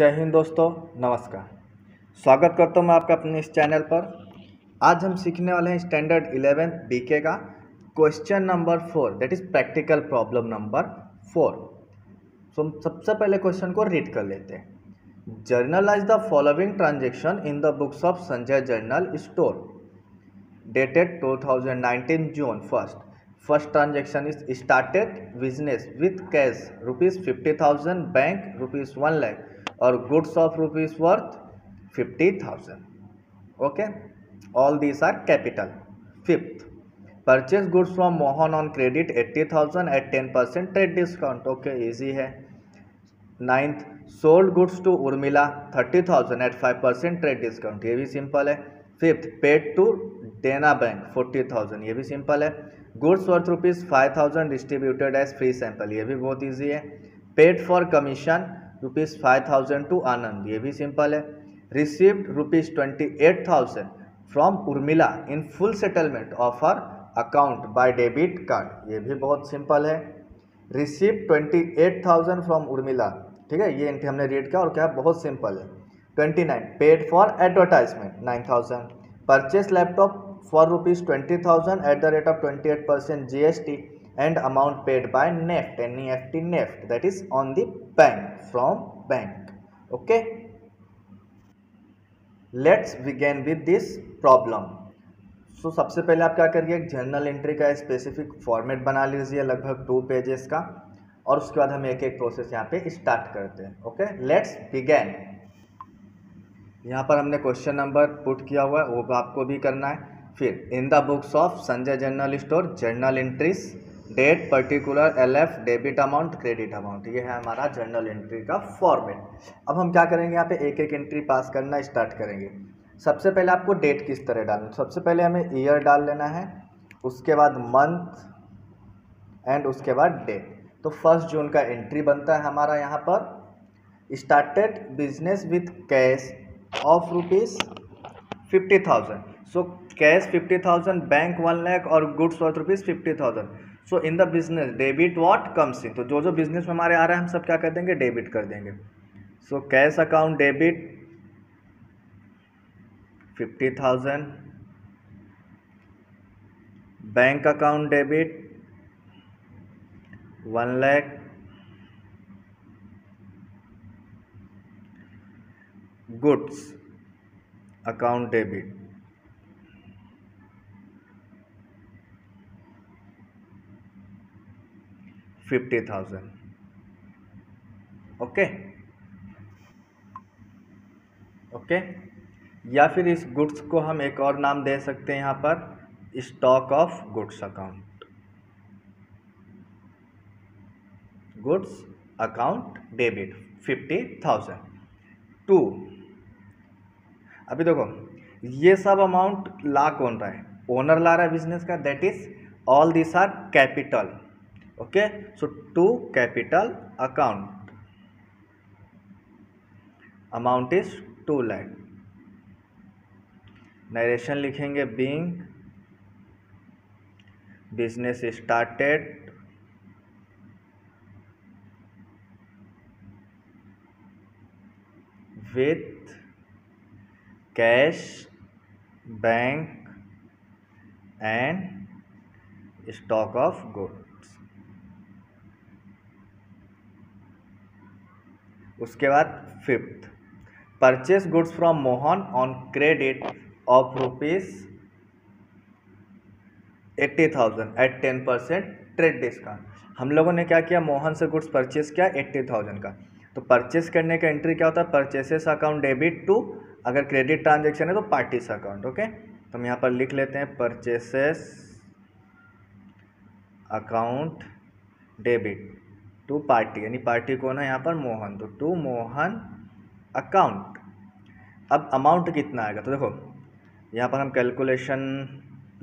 जय हिंद दोस्तों, नमस्कार। स्वागत करता हूँ मैं आपका अपने इस चैनल पर। आज हम सीखने वाले हैं स्टैंडर्ड 11 बीके का question number 4, that is practical problem number 4। तो हम सबसे पहले क्वेश्चन को रीड कर लेते हैं। Generalized the following transaction in the books of Sanjay general store dated 2019 June first. First transaction is started business with cash ₹50,000, bank ₹1 lakh और goods of rupees worth 50,000. Okay, all these are capital. Fifth, purchase goods from Mohan on credit 80,000 at 10% trade discount. Okay, easy है। Ninth, sold goods to Urmila 30,000 at 5% trade discount. ये भी simple है। Fifth, paid to Dena Bank 40,000. ये भी simple है। Goods worth rupees 5,000 distributed as free sample, ये भी बहुत इजी है। Paid for commission rupees 5,000 to Anand, ये भी सिंपल है। Received rupees 28,000 from Urmila in full settlement of her account by debit card, ये भी बहुत सिंपल है। रिसीव्ड 28,000 फ्रॉम उर्मिला, ठीक है, ये एंट्री हमने रीड किया और क्या बहुत सिंपल है। 29, paid for advertisement 9,000। Purchase laptop for rupees 20,000 at the rate of 28% GST and amount paid by NEFT that is on the bank from bank. Okay, let's begin with this problem. So सबसे पहले आप क्या करिए, एक journal entry का specific format बना लीजिए लगभग 2 पेजेस का, और उसके बाद हम एक एक प्रोसेस यहाँ पे स्टार्ट करते हैं। Okay, let's begin. यहाँ पर हमने क्वेश्चन नंबर पुट किया हुआ है, वो आपको भी करना है। फिर in the books of Sanjay general store journal entries date particular LF debit amount credit amount, ये है हमारा जर्नल एंट्री का फॉर्मेट। अब हम क्या करेंगे, यहाँ पे एक एक एंट्री पास करना स्टार्ट करेंगे। सबसे पहले आपको डेट किस तरह डालना, सबसे पहले हमें ईयर डाल लेना है, उसके बाद मंथ एंड उसके बाद डेट। तो 1 जून का एंट्री बनता है हमारा यहाँ पर। Started business with cash of rupees 50,000, so cash 50,000, bank 1 lakh और goods worth rupees 50,000। So in the business debit what comes in, तो जो जो बिजनेस में हमारे आ रहा है हम सब क्या कर देंगे, डेबिट कर देंगे। So cash account debit 50,000, bank account debit 1 lakh, goods account debit 50,000। Okay okay, या फिर इस गुड्स को हम एक और नाम दे सकते हैं यहाँ पर, stock of goods account, goods account debit 50,000 to. अभी देखो ये सब अमाउंट ला कौन रहा है, ओनर ला रहा है बिजनेस का, that is all this are capital. Okay, so to capital account, amount is 2 lakh. Narration लिखेंगे, being business started with cash, bank and stock of good. उसके बाद 5th, purchase goods from Mohan on credit of rupees 80,000 at 10% trade discount. हम लोगों ने क्या किया, मोहन से goods purchase किया 80,000 का। तो परचेज करने का एंट्री क्या होता है, परचेसेस अकाउंट डेबिट टू, अगर क्रेडिट ट्रांजेक्शन है तो पार्टीज अकाउंट। ओके, तो हम यहाँ पर लिख लेते हैं purchases account debit to party, यानी पार्टी कौन है यहाँ पर, मोहन, तो टू मोहन अकाउंट। अब अमाउंट कितना आएगा, तो देखो यहाँ पर हम कैलकुलेशन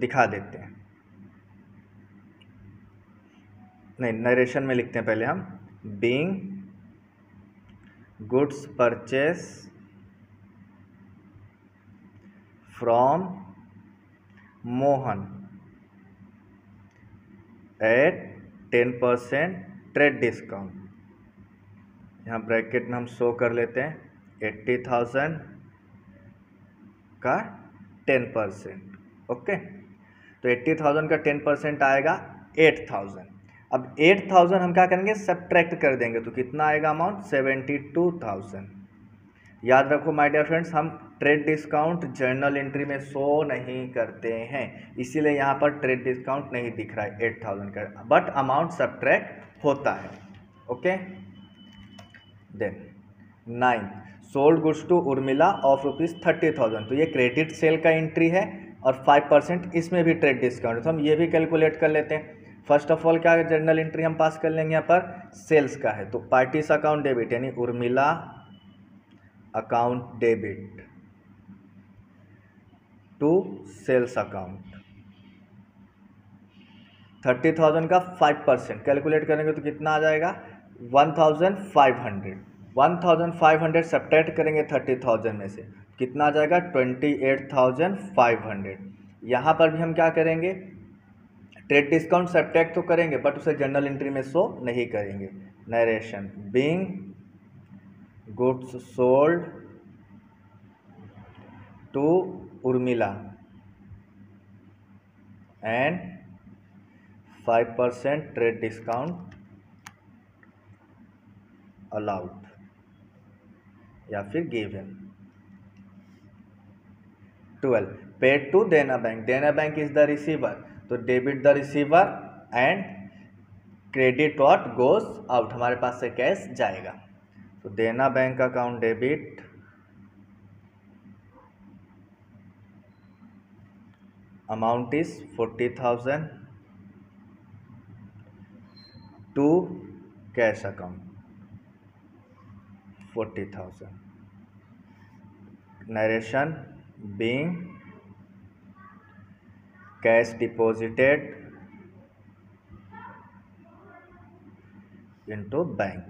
दिखा देते हैं, नहीं नरेशन में लिखते हैं पहले हम, being goods purchase from Mohan at 10% trade discount यहाँ ब्रैकेट में हम शो कर लेते हैं 80,000 का 10%। ओके, तो 80,000 का 10% आएगा 8,000। अब 8,000 हम क्या करेंगे, सब्ट्रैक्ट कर देंगे, तो कितना आएगा अमाउंट 72,000। याद रखो माय डियर फ्रेंड्स, हम ट्रेड डिस्काउंट जर्नल एंट्री में शो नहीं करते हैं, इसीलिए यहाँ पर ट्रेड डिस्काउंट नहीं दिख रहा है 8,000 का, बट अमाउंट सब्ट्रैक्ट होता है। Okay, then 9 sold goods to Urmila of rupees 30,000, तो ये क्रेडिट सेल का एंट्री है और 5% इसमें भी ट्रेड डिस्काउंट, तो हम ये भी कैलकुलेट कर लेते हैं। फर्स्ट ऑफ ऑल क्या जर्नल एंट्री हम पास कर लेंगे, यहाँ पर सेल्स का है, तो पार्टीज अकाउंट डेबिट, यानी Urmila account debit to sales account 30,000 का 5% कैलकुलेट करेंगे तो कितना आ जाएगा 1,500। 1,500 सब्ट्रैक्ट करेंगे 30,000 में से, कितना आ जाएगा 28,500। यहाँ पर भी हम क्या करेंगे, ट्रेड डिस्काउंट सब्ट्रैक्ट तो करेंगे बट उसे जनरल एंट्री में शो नहीं करेंगे। Narration being goods sold to Urmila and 5% trade discount allowed या फिर given. 12 paid to Dena bank, Dena bank is the receiver, तो debit the receiver and credit what goes out, हमारे पास से कैश जाएगा, तो Dena bank account debit amount is 40,000 to cash account 40,000। Narration being cash deposited into bank.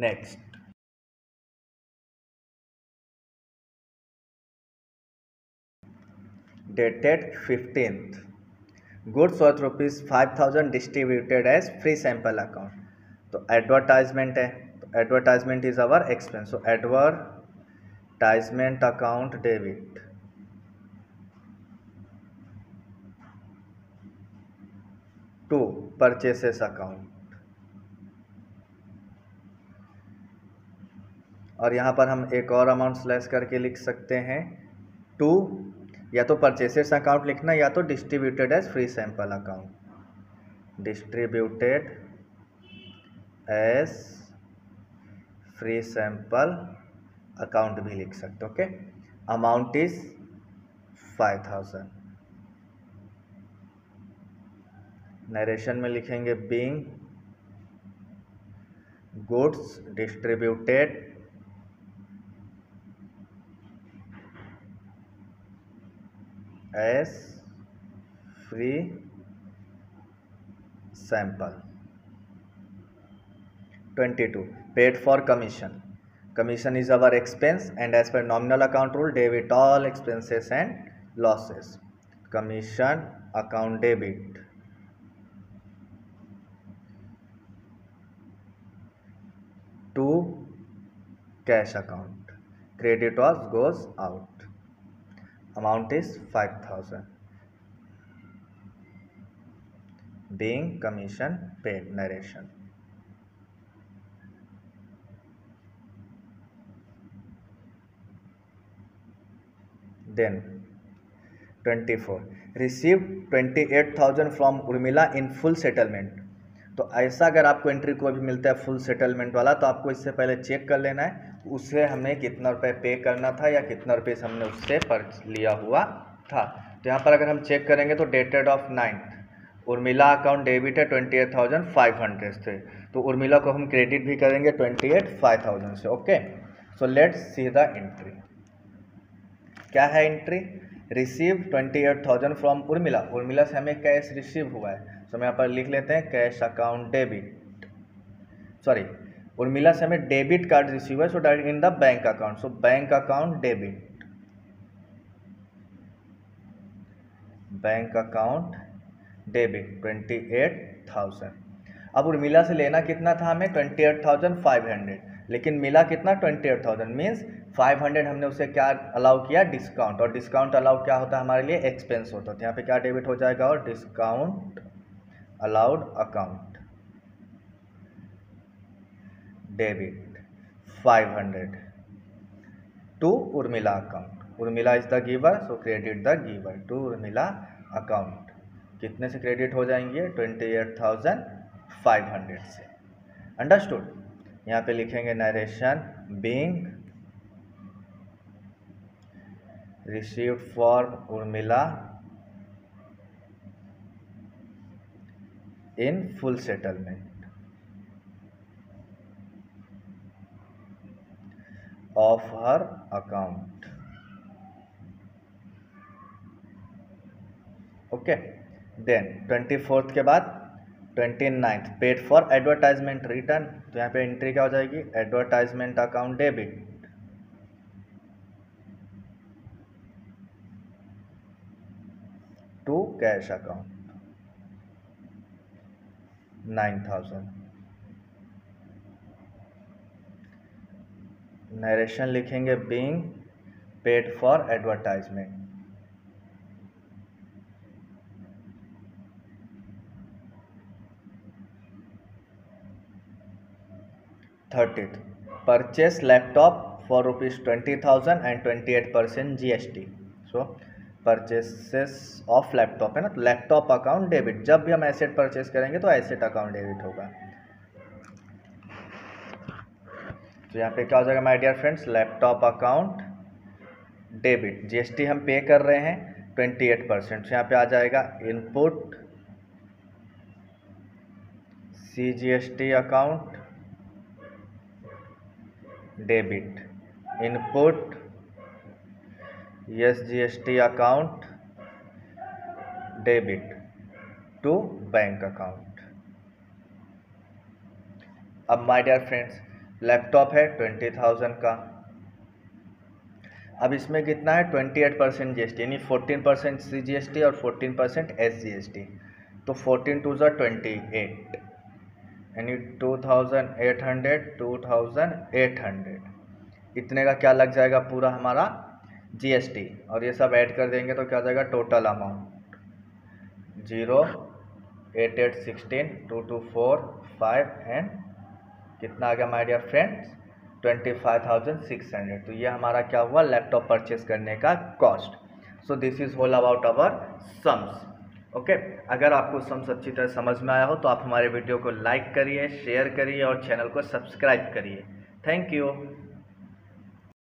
Next dated 15th goods worth rupees 5,000 distributed as free sample account, तो advertisement है, तो advertisement is our expense, so advertisement account debit to purchases account, और यहाँ पर हम एक और amount slash करके लिख सकते हैं टू, या तो परचेसेस अकाउंट लिखना या तो distributed as free sample account, distributed as free sample account भी लिख सकते। Okay, amount is 5,000। नरेशन में लिखेंगे being goods distributed as free sample. 22 paid for commission, commission is our expense and as per nominal account rule debit all expenses and losses, commission account debit to cash account, credit was goes out, amount is 5,000 being commission paid। Narration then 24 receive 28,000 from Urmila in full settlement, तो ऐसा अगर आपको entry कोई भी मिलता है full settlement वाला, तो आपको इससे पहले चेक कर लेना है उससे हमें कितना रुपए पे करना था या कितना रुपए हमने उससे पर्च लिया हुआ था। तो यहाँ पर अगर हम चेक करेंगे तो dated of 9th Urmila account debit है 28,500 से, तो उर्मिला को हम क्रेडिट भी करेंगे 28,500 से। Okay, so let's see the entry, क्या है entry, receive 28,000 from Urmila, Urmila से हमें कैश रिसीव हुआ है, तो हम यहाँ पर लिख लेते हैं cash account debit, sorry Urmila से हमें डेबिट कार्ड रिसीव हुआ है, so direct in the bank account, so bank account debit, bank account debit 28,000। अब उर्मिला से लेना कितना था हमें 28,500, लेकिन मिला कितना 28,000, मीन्स 500 हमने उसे क्या अलाउ किया, डिस्काउंट। और डिस्काउंट अलाउ क्या होता है हमारे लिए, एक्सपेंस होता है। यहाँ पे क्या डेबिट हो जाएगा, और discount allowed account debit 500 to Urmila account. Urmila is the giver, so credit the giver to Urmila account. कितने से क्रेडिट हो जाएंगे, 28,500 से। अंडरस्टूड। यहाँ पे लिखेंगे narration, being received for Urmila in full settlement of her account. Okay, then 24th के बाद 29th paid for advertisement return. तो यहाँ पे एंट्री क्या हो जाएगी, advertisement account debit. To cash account 9,000। Narration लिखेंगे being paid for advertisement. 30th purchase laptop for ₹20,000 and 28% GST। So purchases of laptop है ना, तो लैपटॉप अकाउंट डेबिट। जब भी हम एसेट परचेस करेंगे तो एसेट अकाउंट डेबिट होगा। तो यहाँ पे क्या हो जाएगा my dear friends, laptop account debit. GST हम पे कर रहे हैं 28%, तो यहाँ पे आ जाएगा input CGST account debit, input SGST account debit to bank account. अब माय डियर फ्रेंड्स, लैपटॉप है 20,000 का, अब इसमें कितना है 28% GST, यानी 14% CGST और 14% SGST। तो 14 × 2 = 28, यानी 2,800। इतने का क्या लग जाएगा पूरा हमारा GST, और ये सब ऐड कर देंगे तो क्या जाएगा टोटल अमाउंट 0,88,16,224,5 एंड कितना आ गया माय डियर फ्रेंड्स 25,600। तो ये हमारा क्या हुआ, लैपटॉप परचेस करने का cost. So this is all about our sums. Okay, अगर आपको सम्स अच्छी तरह समझ में आया हो तो आप हमारे वीडियो को लाइक करिए, शेयर करिए और चैनल को सब्सक्राइब करिए। Thank you.